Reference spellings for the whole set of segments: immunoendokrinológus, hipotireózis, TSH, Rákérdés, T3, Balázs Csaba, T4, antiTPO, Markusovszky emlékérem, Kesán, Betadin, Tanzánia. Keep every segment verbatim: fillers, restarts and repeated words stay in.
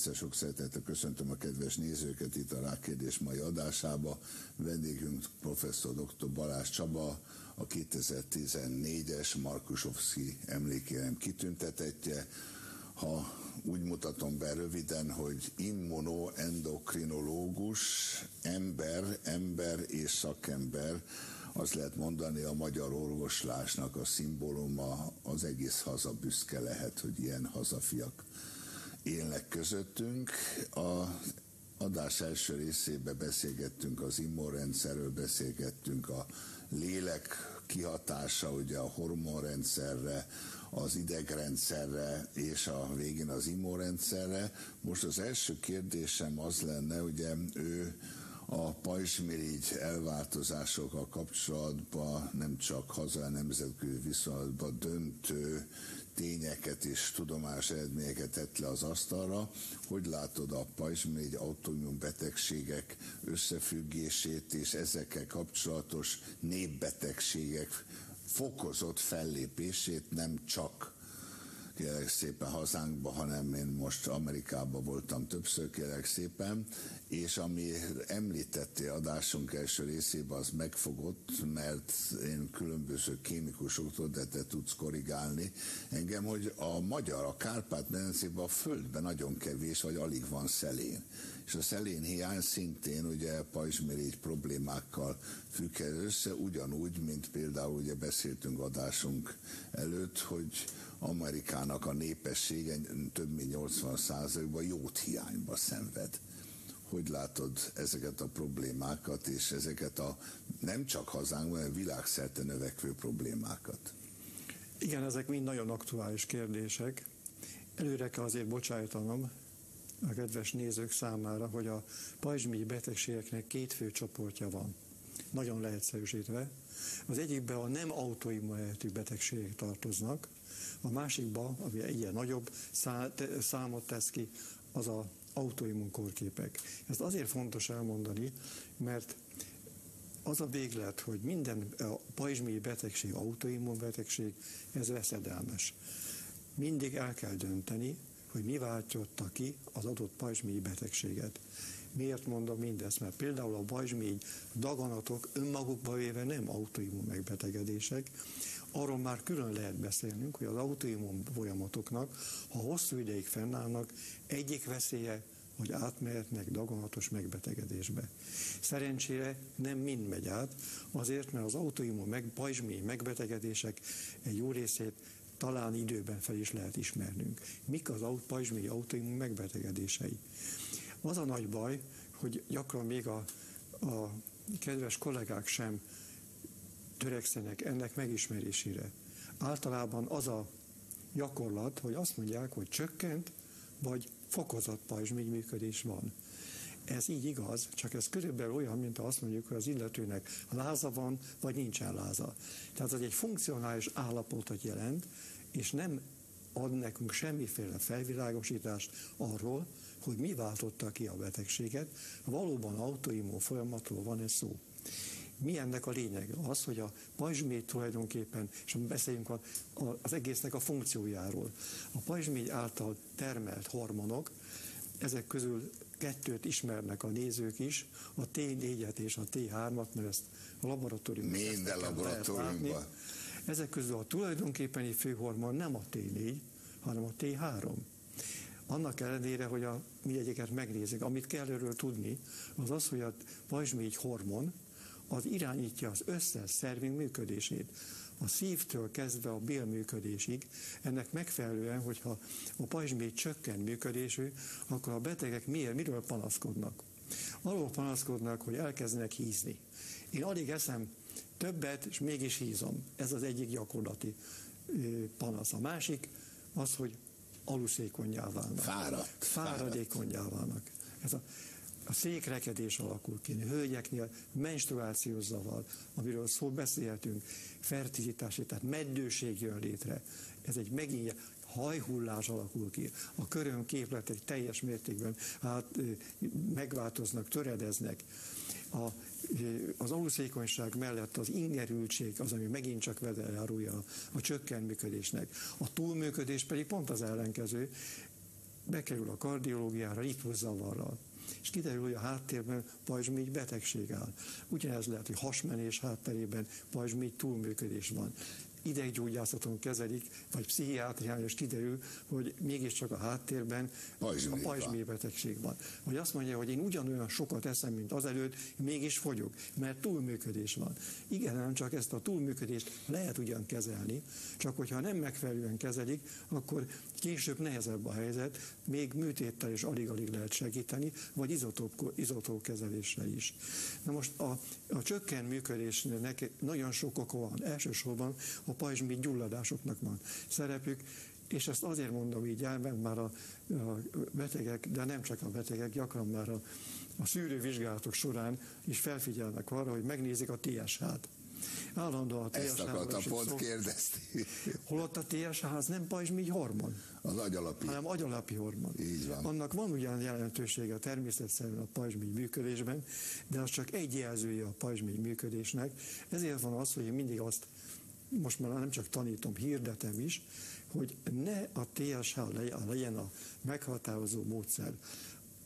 egyszer sok szeretettel köszöntöm a kedves nézőket itt a Rákérdés mai adásába. Vendégünk professzor doktor Balázs Csaba, a kétezer-tizennégyes Markusovszky emlékérem kitüntetettje. Ha úgy mutatom be röviden, hogy immunoendokrinológus, ember, ember és szakember, azt lehet mondani, a magyar orvoslásnak a szimbóluma, az egész haza büszke lehet, hogy ilyen hazafiak élnek közöttünk. A adás első részében beszélgettünk az immunrendszerről, beszélgettünk a lélek kihatása, ugye a hormonrendszerre, az idegrendszerre és a végén az immunrendszerre. Most az első kérdésem az lenne, ugye ő a pajzsmirigy elváltozásokkal kapcsolatban nem csak hazai nemzetközi viszonylatban döntő tényeket és tudományos eredményeket tett le az asztalra. Hogy látod a pajzsmirigy autoimmun betegségek összefüggését és ezekkel kapcsolatos népbetegségek fokozott fellépését nem csak kérlek szépen hazánkban, hanem én most Amerikában voltam többször, kérlek szépen, és ami említettél adásunk első részében, az megfogott, mert én különböző kémikusoktól, de te tudsz korrigálni engem, hogy a magyar, a Kárpát-medencében a földben nagyon kevés, vagy alig van szelén. És a szelén hiány szintén ugye pajzsmirigy problémákkal függ össze, ugyanúgy, mint például ugye beszéltünk adásunk előtt, hogy Amerikán a népessége több mint nyolcvan százalékban jód hiányba szenved. Hogy látod ezeket a problémákat, és ezeket a nem csak hazánkban, hanem világszerte növekvő problémákat? Igen, ezek mind nagyon aktuális kérdések. Előre kell azért bocsájtanom a kedves nézők számára, hogy a pajzsmirigy betegségeknek két fő csoportja van. Nagyon leegyszerűsítve. Az egyikben a nem autoimmunitű betegségek tartoznak, a másikban, ami egyre nagyobb számot tesz ki, az az autoimmun kórképek. Ezt azért fontos elmondani, mert az a véglet, hogy minden pajzsmirigy betegség, autoimmun betegség, ez veszedelmes. Mindig el kell dönteni, hogy mi váltotta ki az adott pajzsmirigy betegséget. Miért mondom mindezt? Mert például a pajzsmirigy daganatok önmagukba véve nem autoimmun megbetegedések. Arról már külön lehet beszélnünk, hogy az autoimmun folyamatoknak, ha hosszú ideig fennállnak, egyik veszélye, hogy átmehetnek daganatos megbetegedésbe. Szerencsére nem mind megy át, azért, mert az autoimmun meg, pajzsmirigy megbetegedések egy jó részét talán időben fel is lehet ismernünk. Mik az pajzsmirigy autoimmun megbetegedései? Az a nagy baj, hogy gyakran még a, a kedves kollégák sem törekszenek ennek megismerésére. Általában az a gyakorlat, hogy azt mondják, hogy csökkent, vagy fokozott pajzsmirigy működés van. Ez így igaz, csak ez körülbelül olyan, mint ha azt mondjuk, hogy az illetőnek láza van, vagy nincsen láza. Tehát ez egy funkcionális állapotot jelent, és nem ad nekünk semmiféle felvilágosítást arról, hogy mi váltotta ki a betegséget. Valóban autoimmun folyamatról van ez szó. Mi ennek a lényege? Az, hogy a pajzsmirigy tulajdonképpen, és beszéljünk a, a, az egésznek a funkciójáról. A pajzsmirigy által termelt hormonok, ezek közül kettőt ismernek a nézők is, a té négyet és a té hármat, mert ezt a laboratóriumban minden laboratóriumban. Ezek közül a tulajdonképpeni főhormon nem a té négy, hanem a té három. Annak ellenére, hogy a mindegyiket megnézzük, amit kell erről tudni, az az, hogy a pajzsmirigy hormon az irányítja az összes szervünk működését. A szívtől kezdve a bélműködésig, ennek megfelelően, hogyha a pajzsmirigy csökkent működésű, akkor a betegek miért, miről panaszkodnak? Arról panaszkodnak, hogy elkezdenek hízni. Én alig eszem többet, és mégis hízom. Ez az egyik gyakorlati panasz. A másik az, hogy aluszékonnyá válnak. Fáradt. Fáradékonnyá válnak. Ez a A székrekedés alakul ki, hölgyeknél menstruációs zavar, amiről szó beszélhetünk, fertilitási, tehát meddőség jön létre. Ez egy megint hajhullás alakul ki. A köröm képletek teljes mértékben hát, megváltoznak, töredeznek. A, az aluszékonyság mellett az ingerültség az, ami megint csak vedeljárulja a, a csökkent működésnek. A túlműködés pedig pont az ellenkező. bekerül a kardiológiára, nyitvazavarral. És kiderül, hogy a háttérben pajzsmirigy betegség áll. Ugyanez lehet, hogy hasmenés hátterében pajzsmirigy túlműködés van. Ideggyógyászaton kezelik, vagy pszichiátrián, és kiderül, hogy mégiscsak a háttérben pajzsmirigy a pajzsmirigy betegség van. Vagy azt mondja, hogy én ugyanolyan sokat eszem, mint azelőtt, mégis fogyok, mert túlműködés van. Igen, nem csak ezt a túlműködést lehet ugyan kezelni, csak hogyha nem megfelelően kezelik, akkor később nehezebb a helyzet, még műtéttel is alig-alig lehet segíteni, vagy izotóp, izotóp kezelésre is. Na most a, a csökkent működésnek nagyon sok oka van. Elsősorban a pajzsmirigy gyulladásoknak van szerepük, és ezt azért mondom így el, mert már a, a betegek, de nem csak a betegek, gyakran már a, a szűrővizsgálatok során is felfigyelnek arra, hogy megnézik a té es hát. Állandóan a té es há. Ezt akartam pont szó, kérdezni. Holott a té es há az nem pajzsmirigy hormon. Az agyalapi. Hanem agyalapi hormon. Így van. Annak van ugyan jelentősége természetesen a pajzsmirigy működésben, de az csak egy jelzője a pajzsmirigy működésnek. Ezért van az, hogy én mindig azt most már nem csak tanítom, hirdetem is, hogy ne a té es há legyen a meghatározó módszer.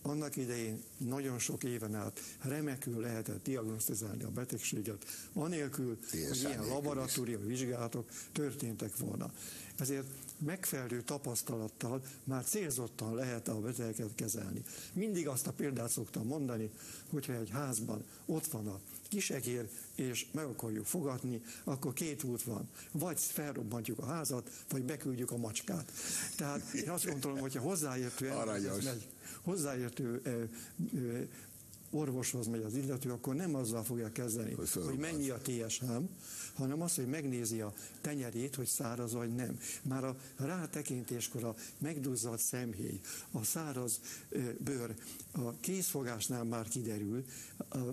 Annak idején nagyon sok éven át remekül lehetett diagnosztizálni a betegséget, anélkül, hogy ilyen laboratóriumi vizsgálatok történtek volna. Ezért megfelelő tapasztalattal már célzottan lehet a betegeket kezelni. Mindig azt a példát szoktam mondani, hogyha egy házban ott van a kisekér, és meg akarjuk fogadni, akkor két út van. Vagy felrobbantjuk a házat, vagy beküldjük a macskát. Tehát én azt gondolom, hogyha hozzáértő elméhez megy, hozzáértő ö, ö, orvoshoz megy az illető, akkor nem azzal fogja kezdeni, hogy, hogy mennyi a té es hám, hanem azt, hogy megnézi a tenyerét, hogy száraz vagy nem. Már a rátekintéskor a megduzzadt szemhéj, a száraz bőr, a készfogásnál már kiderül,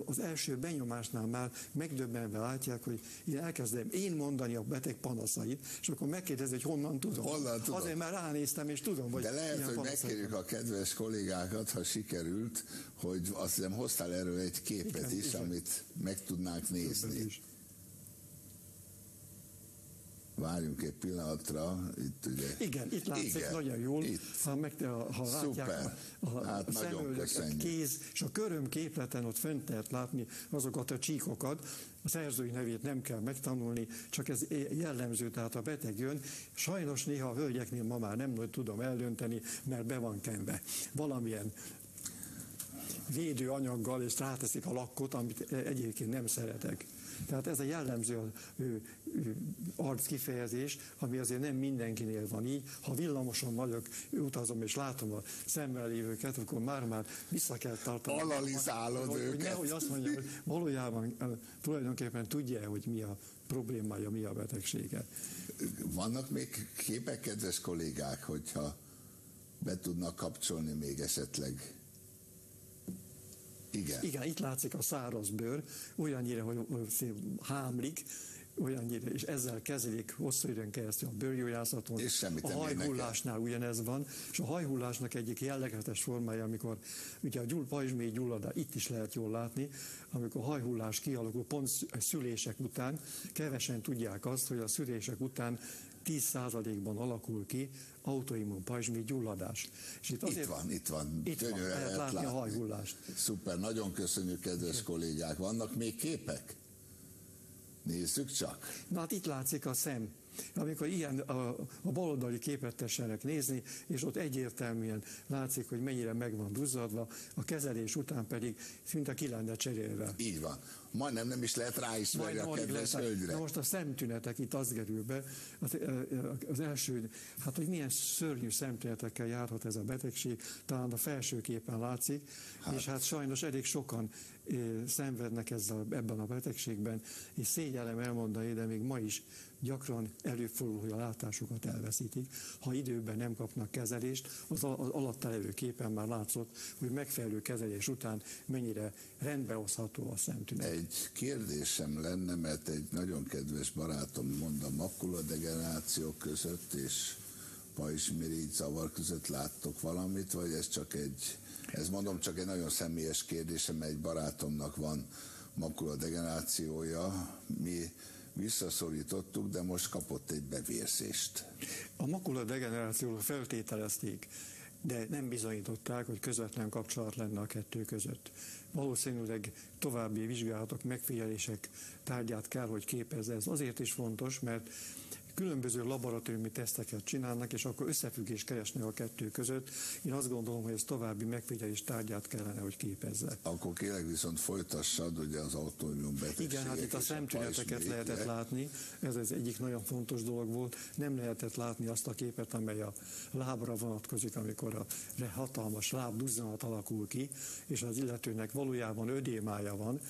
az első benyomásnál már megdöbbenve látják, hogy én elkezdem én mondani a beteg panaszait, és akkor megkérdezi, hogy honnan tudom. Honnan tudom. Azért már ránéztem, és tudom, hogy de lehet, hogy megkérjük a kedves kollégákat, ha sikerült, hogy azt hiszem hoztál erről egy képet igen, is, igen. Amit meg tudnánk nézni. Várjunk egy pillanatra, itt ugye... Igen, itt látszik igen, nagyon jól, itt. ha, meg, ha látják a, a, hát a szemöldök, a kéz, és a köröm képleten ott fönt lehet látni azokat a csíkokat, a szerzői nevét nem kell megtanulni, csak ez jellemző, tehát a beteg jön. Sajnos néha a hölgyeknél ma már nem tudom eldönteni, mert be van kenve. Valamilyen védő anyaggal, és ráteszik a lakkot, amit egyébként nem szeretek. Tehát ez a jellemző arckifejezés, ami azért nem mindenkinél van így. Ha villamoson vagyok, utazom és látom a szemmel lévőket, akkor már-már vissza kell tartani. Analizálod őket. Hogy nehogy azt mondjam, hogy valójában tulajdonképpen tudja, hogy mi a problémája, mi a betegsége. Vannak még képek, kedves kollégák, hogyha be tudnak kapcsolni még esetleg? Igen. Igen, itt látszik a száraz bőr, olyannyira, hogy hámlik, olyannyira, és ezzel kezelik hosszú időn keresztül a bőrgyógyászaton. A hajhullásnál ugyanez van, és a hajhullásnak egyik jellegzetes formája, amikor ugye a gyull, pajzsmirigy gyulladás, itt is lehet jól látni, amikor a hajhullás kialakul pont a szülések után, kevesen tudják azt, hogy a szülések után tíz százalékban alakul ki autoimmun pajzsmirigy gyulladás. És itt, azért, itt van, itt van. Itt van, lehet, lehet látni, látni a hajhullást. Szuper, nagyon köszönjük, kedves kollégák. Vannak még képek? Nézzük csak. Na hát itt látszik a szem. Amikor ilyen a, a baloldali képet tessenek nézni, és ott egyértelműen látszik, hogy mennyire meg van duzzadva, a kezelés után pedig szinte ki lenne cserélve. Így van. Majdnem nem is lehet ráismerni a kedves hölgyre. Na most a szemtünetek itt az kerül be. Az első, hát hogy milyen szörnyű szemtünetekkel járhat ez a betegség, talán a felső képen látszik, hát. És hát sajnos elég sokan eh, szenvednek ezzel, ebben a betegségben, és szégyellem elmondani, de még ma is gyakran előfordul, hogy a látásukat elveszítik. Ha időben nem kapnak kezelést, az, al az alatta levő képen már látszott, hogy megfelelő kezelés után mennyire rendbehozható a szemtünet. Egy kérdésem lenne, mert egy nagyon kedves barátom mond, a makuladegeneráció között és pajzsmirigy zavar között láttok valamit, vagy ez csak egy, ez mondom csak egy nagyon személyes kérdésem, egy barátomnak van makuladegenerációja, mi visszaszorítottuk, de most kapott egy bevérzést. A makuladegenerációról feltételezték de nem bizonyították, hogy közvetlen kapcsolat lenne a kettő között. Valószínűleg további vizsgálatok, megfigyelések tárgyát kell, hogy képezze. Ez azért is fontos, mert különböző laboratóriumi teszteket csinálnak, és akkor összefüggést keresnek a kettő között. Én azt gondolom, hogy ez további megfigyelés tárgyát kellene, hogy képezze. Akkor kérlek viszont folytassad, ugye az autoimmun betegségek. Igen, hát itt a szemtüneteket lehetett látni, ez az egyik nagyon fontos dolog volt. Nem lehetett látni azt a képet, amely a lábra vonatkozik, amikor a hatalmas lábduzzanak alakul ki, és az illetőnek valójában ödémája van,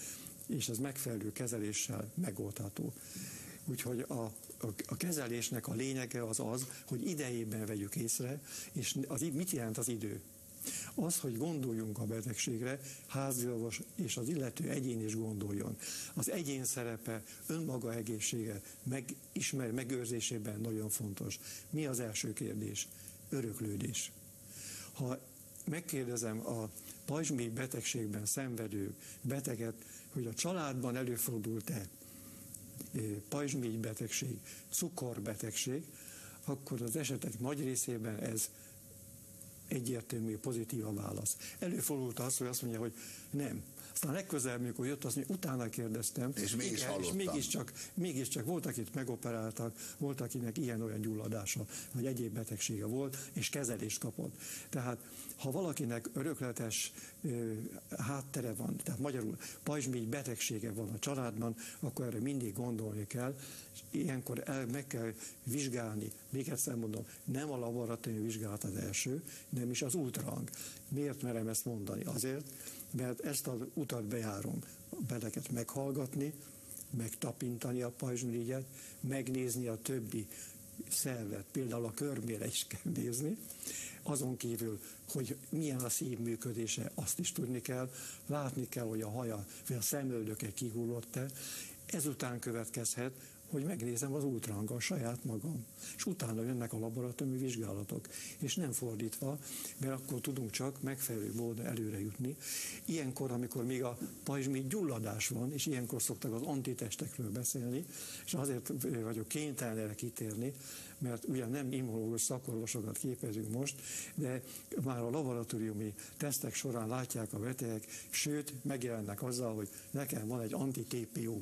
és ez megfelelő kezeléssel megoldható. Úgyhogy a, a kezelésnek a lényege az az, hogy idejében vegyük észre, és az, mit jelent az idő? Az, hogy gondoljunk a betegségre, háziorvos és az illető egyén is gondoljon. Az egyén szerepe, önmaga egészsége, megismer, megőrzésében nagyon fontos. Mi az első kérdés? Öröklődés. Ha megkérdezem a pajzsmirigy betegségben szenvedő beteget, hogy a családban előfordult-e pajzsmirigy betegség, cukorbetegség, akkor az esetek nagy részében ez egyértelmű, pozitív a válasz. Előfordult az, hogy azt mondja, hogy nem. Aztán legközelebb, mikor jött, azt mondja, utána kérdeztem, és, mégis igen, és mégiscsak, mégiscsak volt, akit megoperáltak, volt, akinek ilyen-olyan gyulladása, vagy egyéb betegsége volt, és kezelést kapott. Tehát, ha valakinek örökletes ö, háttere van, tehát magyarul pajzsmirigy betegsége van a családban, akkor erre mindig gondolni kell, és ilyenkor el, meg kell vizsgálni. Még egyszer mondom, nem a laboratóriumi vizsgálat az első, nem is az ultrahang. Miért merem ezt mondani? Azért, mert ezt az utat bejárom. A beteget meghallgatni, megtapintani a pajzsmirigyet, megnézni a többi szervet, például a körmére is kell nézni. Azon kívül, hogy milyen a szív működése, azt is tudni kell. Látni kell, hogy a haja, vagy a szemöldöke kihullott-e. Ezután következhet, hogy megnézem az ultrahanggal saját magam, és utána jönnek a laboratóriumi vizsgálatok, és nem fordítva, mert akkor tudunk csak megfelelő módon előre jutni. Ilyenkor, amikor még a pajzsmirigy gyulladás van, és ilyenkor szoktak az antitestekről beszélni, és azért vagyok kénytelen erre kitérni, mert ugyan nem immunológus szakorvosokat képezünk most, de már a laboratóriumi tesztek során látják a betegek, sőt, megjelennek azzal, hogy nekem van egy antiTPO.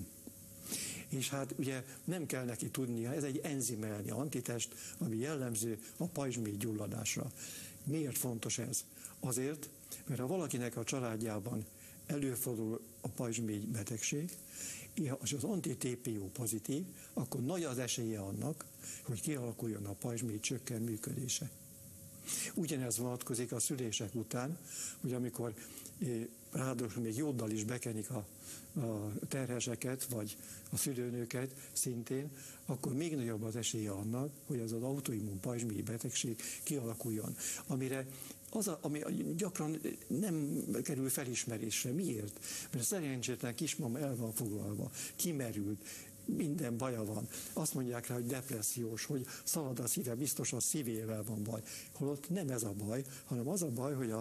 És hát ugye nem kell neki tudnia, ez egy enzimelni antitest, ami jellemző a pajzsmirigy gyulladásra. Miért fontos ez? Azért, mert ha valakinek a családjában előfordul a pajzsmirigy betegség, és az antiTPO pozitív, akkor nagy az esélye annak, hogy kialakuljon a pajzsmirigy csökken működése. Ugyanez vonatkozik a szülések után, hogy amikor ráadásul még jóddal is bekenik a, a terheseket, vagy a szülőnőket szintén, akkor még nagyobb az esélye annak, hogy ez az autoimmun pajzsmirigy betegség kialakuljon, amire az, a, ami gyakran nem kerül felismerésre. Miért? Mert szerencsétlen kismama el van foglalva, kimerült, minden baja van. Azt mondják rá, hogy depressziós, hogy szalad a szíve, biztos a szívével van baj. Holott nem ez a baj, hanem az a baj, hogy a,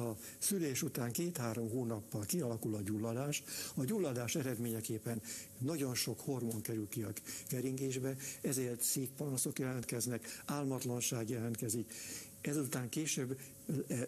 a szülés után két-három hónappal kialakul a gyulladás. A gyulladás eredményeképpen nagyon sok hormon kerül ki a keringésbe, ezért szívpanaszok jelentkeznek, álmatlanság jelentkezik. Ezután később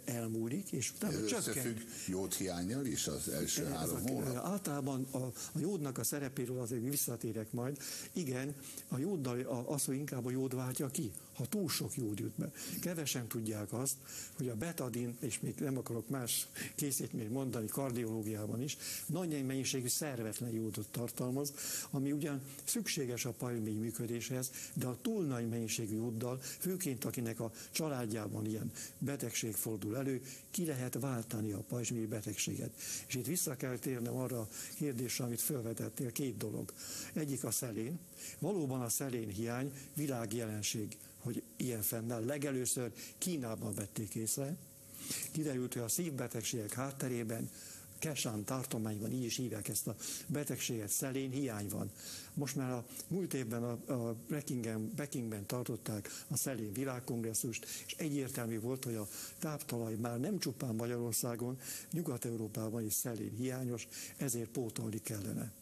elmúlik, és utána ez csökken. Összefügg jódhiánnyal is az első három hónap? Általában a, a jódnak a szerepéről azért visszatérek majd. Igen, a jóddal az, hogy inkább a jód váltja ki, ha túl sok jód jut be. Kevesen tudják azt, hogy a betadin, és még nem akarok más készítményt mondani kardiológiában is, nagy mennyiségű szervetlen jódot tartalmaz, ami ugyan szükséges a pajzsmirigy működéshez, de a túl nagy mennyiségű jóddal, főként akinek a családjában van ilyen betegség fordul elő, ki lehet váltani a pajzsmirigy betegséget. És itt vissza kell térnem arra a kérdésre, amit felvetettél, két dolog. Egyik a szelén. Valóban a szelén hiány világjelenség, hogy ilyen fennáll. Legelőször Kínában vették észre. Kiderült, hogy a szívbetegségek hátterében Kesán tartományban, így is hívják ezt a betegséget, szelén hiány van. Most már a múlt évben a, a Pekingben tartották a szelén világkongresszust, és egyértelmű volt, hogy a táptalaj már nem csupán Magyarországon, Nyugat-Európában is szelén hiányos, ezért pótolni kellene.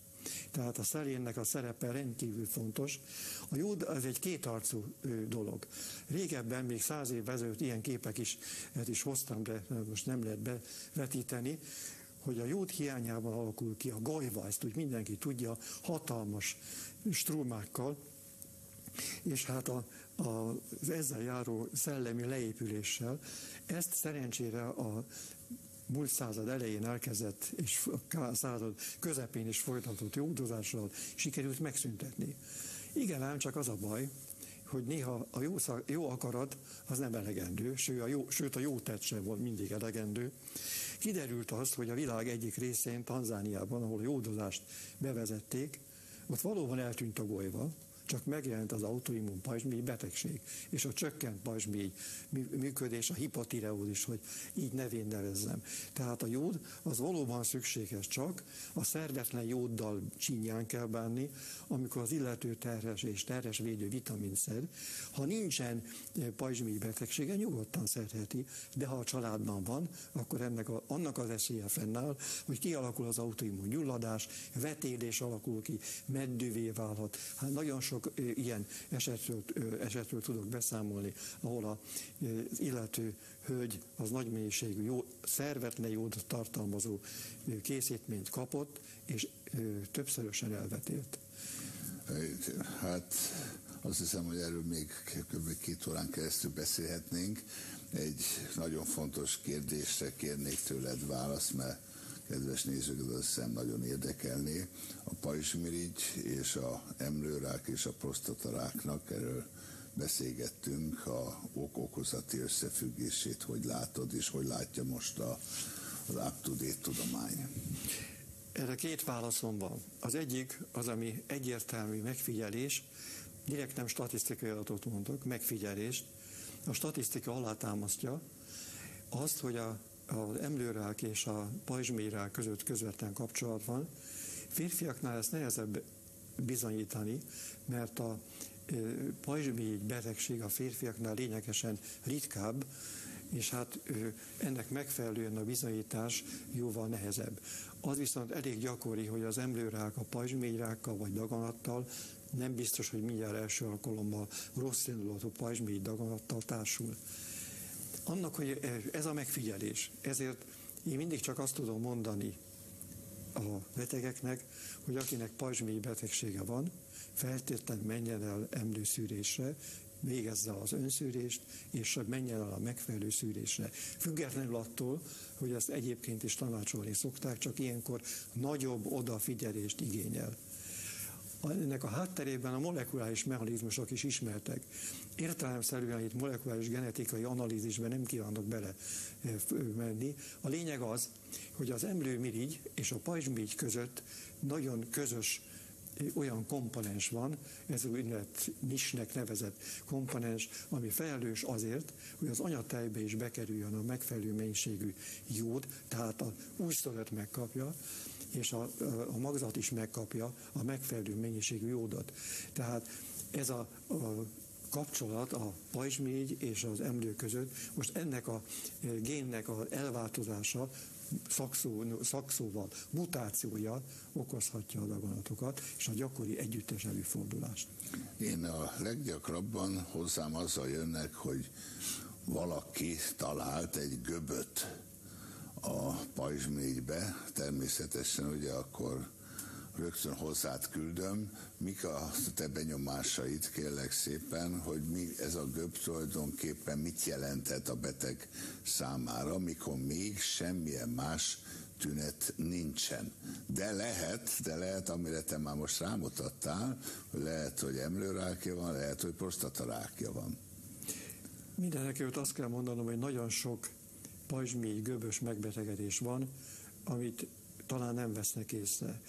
Tehát a szelénnek a szerepe rendkívül fontos. A jód az egy kétarcú dolog. Régebben, még száz évvel ezelőtt ilyen képek is, ezt is hoztam be, most nem lehet bevetíteni, hogy a jód hiányában alakul ki a gajva, ezt úgy mindenki tudja, hatalmas strúmákkal, és hát a, a, az ezzel járó szellemi leépüléssel. Ezt szerencsére a múlt század elején elkezdett, és a század közepén is folytatott jódozással sikerült megszüntetni. Igen, ám csak az a baj, hogy néha a jó, szak, jó akarat az nem elegendő, sőt a jó, sőt a jó tett sem volt mindig elegendő. Kiderült az, hogy a világ egyik részén, Tanzániában, ahol a jódozást bevezették, ott valóban eltűnt a golyva, csak megjelent az autoimmun pajzsmirigy betegség, és a csökkent pajzsmirigy működés, a hipotireózis, hogy így nevén nevezzem. Tehát a jód az valóban szükséges, csak a szervetlen jóddal csínyán kell bánni, amikor az illető terhes és terhesvédő vitamint szed. Ha nincsen pajzsmirigy betegsége, nyugodtan szedheti, de ha a családban van, akkor ennek a, annak az esélye fennáll, hogy kialakul az autoimmun gyulladás, vetélés alakul ki, meddővé válhat. Hát nagyon sok ilyen esetről, esetről tudok beszámolni, ahol az illető hölgy az nagy mélységű, jó, szervetlen jódot tartalmazó készítményt kapott, és többszörösen elvetélt. Hát azt hiszem, hogy erről még kb. két órán keresztül beszélhetnénk. Egy nagyon fontos kérdésre kérnék tőled választ, mert kedves nézőket, azt hiszem nagyon érdekelné. A pajzsmirigy és a emlőrák és a prosztataráknak, erről beszélgettünk, a ok-okozati összefüggését, hogy látod, és hogy látja most a, az up-to-date tudomány. Erre két válaszom van. Az egyik az, ami egyértelmű megfigyelés, direkt nem statisztikai adatot mondok, megfigyelést. A statisztika alátámasztja azt, hogy a az emlőrák és a pajzsmirigyrák között közvetlen kapcsolat van. Férfiaknál ezt nehezebb bizonyítani, mert a pajzsmirigy betegség a férfiaknál lényegesen ritkább, és hát ennek megfelelően a bizonyítás jóval nehezebb. Az viszont elég gyakori, hogy az emlőrák a pajzsmirigyrákkal vagy daganattal, nem biztos, hogy mindjárt első alkalommal rossz indulatú pajzsmirigy daganattal társul. Annak, hogy ez a megfigyelés, ezért én mindig csak azt tudom mondani a betegeknek, hogy akinek pajzsmirigy betegsége van, feltétlenül menjen el emlőszűrésre, végezze az önszűrést, és menjen el a megfelelő szűrésre. Függetlenül attól, hogy ezt egyébként is tanácsolni szokták, csak ilyenkor nagyobb odafigyelést igényel. Ennek a hátterében a molekuláris mechanizmusok is ismertek. Értelemszerűen itt molekuláris genetikai analízisben nem kívánok bele menni. A lényeg az, hogy az emlőmirigy és a pajzsmirigy között nagyon közös olyan komponens van, ez úgynevezett nisnek nevezett komponens, ami felelős azért, hogy az anyatejbe is bekerüljön a megfelelő mennyiségű jód, tehát a újszülött megkapja, és a, a magzat is megkapja a megfelelő mennyiségű jódot. Tehát ez a, a kapcsolat a pajzsmirigy és az emlő között, most ennek a génnek az elváltozása, szakszó, szakszóval mutációja okozhatja a daganatokat és a gyakori együttes előfordulást. Én a leggyakrabban hozzám azzal jönnek, hogy valaki talált egy göböt a pajzsmirigybe, természetesen ugye akkor rögtön hozzád küldöm, mik a te benyomásaid, kérlek szépen, hogy mi ez a göb tulajdonképpen mit jelentett a beteg számára, mikor még semmilyen más tünet nincsen. De lehet, de lehet, amire te már most rámutattál, lehet, hogy emlőrákja van, lehet, hogy prostatarákja van. Mindenekelőtt azt kell mondanom, hogy nagyon sok pajzsmirigy göbös megbetegedés van, amit talán nem vesznek észre.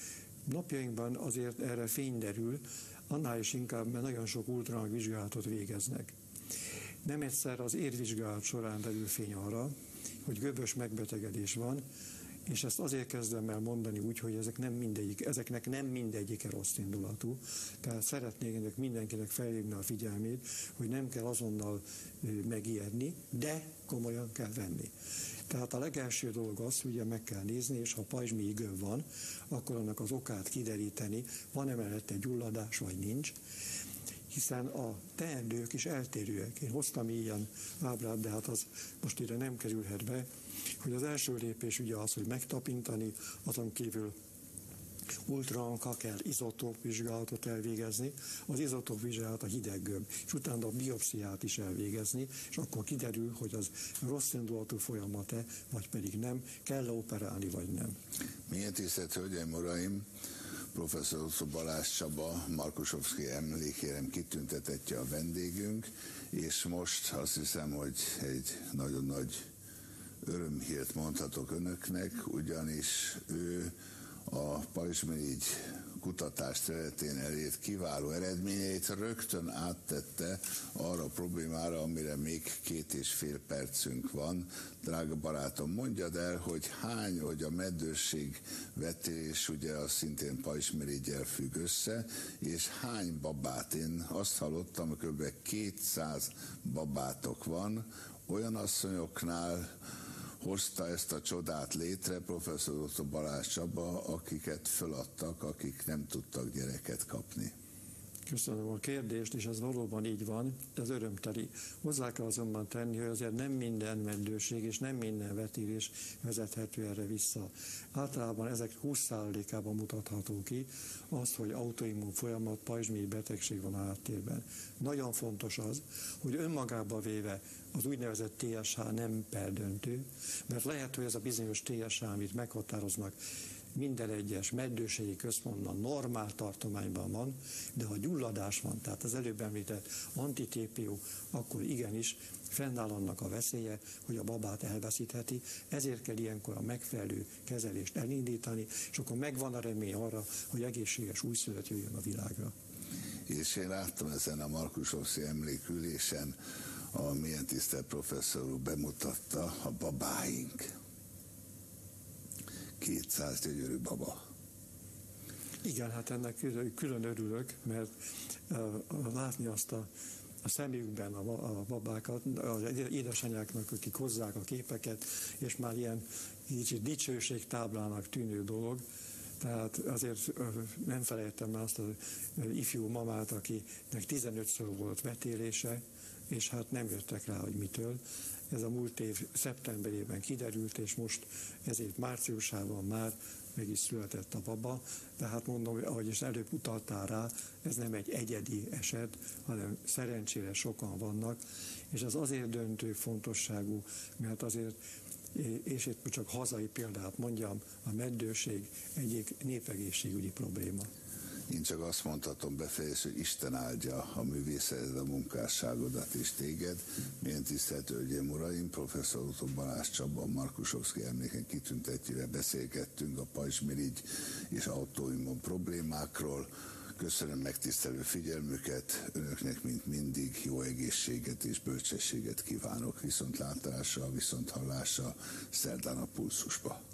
Napjainkban azért erre fény derül, annál is inkább, mert nagyon sok ultrahangvizsgálatot végeznek. Nem egyszer az érvizsgálat során derül fény arra, hogy göbös megbetegedés van, És ezt azért kezdem el mondani úgy, hogy ezek nem mindegyik, ezeknek nem mindegyike rossz indulatú. Tehát szeretnék mindenkinek felhívni a figyelmét, hogy nem kell azonnal megijedni, de komolyan kell venni. Tehát a legelső dolog az, ugye meg kell nézni, és ha pajzsmi igő van, akkor annak az okát kideríteni, van-e mellette gyulladás, vagy nincs. Hiszen a teendők is eltérőek. Én hoztam ilyen ábrát, de hát az most ide nem kerülhet be, hogy az első lépés ugye az, hogy megtapintani, azon kívül ultrahangra kell izotópvizsgálatot elvégezni, az izotópvizsgálat a hideggömb, és utána a biopsziát is elvégezni, és akkor kiderül, hogy az rossz indulatú folyamat-e, vagy pedig nem, kell operálni, vagy nem. Milyen tisztelt hölgyeim, uraim! Professzor Balázs Csaba, Markusovszky emlékérem kitüntetettje a vendégünk, és most azt hiszem, hogy egy nagyon nagy örömhírt mondhatok önöknek, ugyanis ő a pajzsmirigy kutatás területén elért kiváló eredményeit rögtön áttette arra a problémára, amire még két és fél percünk van. Drága barátom, mondjad el, hogy hány, hogy a meddőség vetés, ugye az szintén pajzsmiriggyel függ össze, és hány babát, én azt hallottam, kb. kétszáz babátok van, olyan asszonyoknál hozta ezt a csodát létre professzor doktor Balázs Csaba, akiket föladtak, akik nem tudtak gyereket kapni. Köszönöm a kérdést, és ez valóban így van, ez örömteli. Hozzá kell azonban tenni, hogy azért nem minden meddőség és nem minden vetélés vezethető erre vissza. Általában ezek húsz százalékában mutatható ki az, hogy autoimmun folyamat, pajzsmirigy betegség van a háttérben. Nagyon fontos az, hogy önmagába véve az úgynevezett té es há nem perdöntő, mert lehet, hogy ez a bizonyos té es há, amit meghatároznak, minden egyes meddőségi központban normál tartományban van, de ha gyulladás van, tehát az előbb említett antiTPO, akkor igenis fennáll annak a veszélye, hogy a babát elveszítheti, ezért kell ilyenkor a megfelelő kezelést elindítani, és akkor megvan a remény arra, hogy egészséges újszülött jöjjön a világra. És én láttam ezen a Markusovszky emlékülésen, a milyen tisztelt professzor úr bemutatta, a babáink. kétszáz gyönyörű baba. Igen, hát ennek külön örülök, mert látni azt a, a szemükben a, a babákat, az édesanyáknak, akik hozzák a képeket, és már ilyen kicsit dicsőségtáblának tűnő dolog. Tehát azért nem felejtem el azt az ifjú mamát, akinek tizenötször volt vetélése, és hát nem jöttek rá, hogy mitől. Ez a múlt év szeptemberében kiderült, és most ezért márciusában már meg is született a baba. Tehát mondom, hogy ahogy is előbb utaltál rá, ez nem egy egyedi eset, hanem szerencsére sokan vannak, és ez azért döntő fontosságú, mert azért, és itt csak hazai példát mondjam, a meddőség egyik népegészségügyi probléma. Én csak azt mondhatom befejező, hogy Isten áldja a művészeted, a munkásságodat és téged. Milyen tisztelt hölgyeim, uraim, professzor doktor Balázs Csaba, Markusovszky emléken kitüntetjére beszélgettünk a pajzsmirigy és autoimmun problémákról. Köszönöm megtisztelő figyelmüket, önöknek mint mindig jó egészséget és bölcsességet kívánok. Viszontlátásra, viszonthallásra, szerdán a Pulszusba.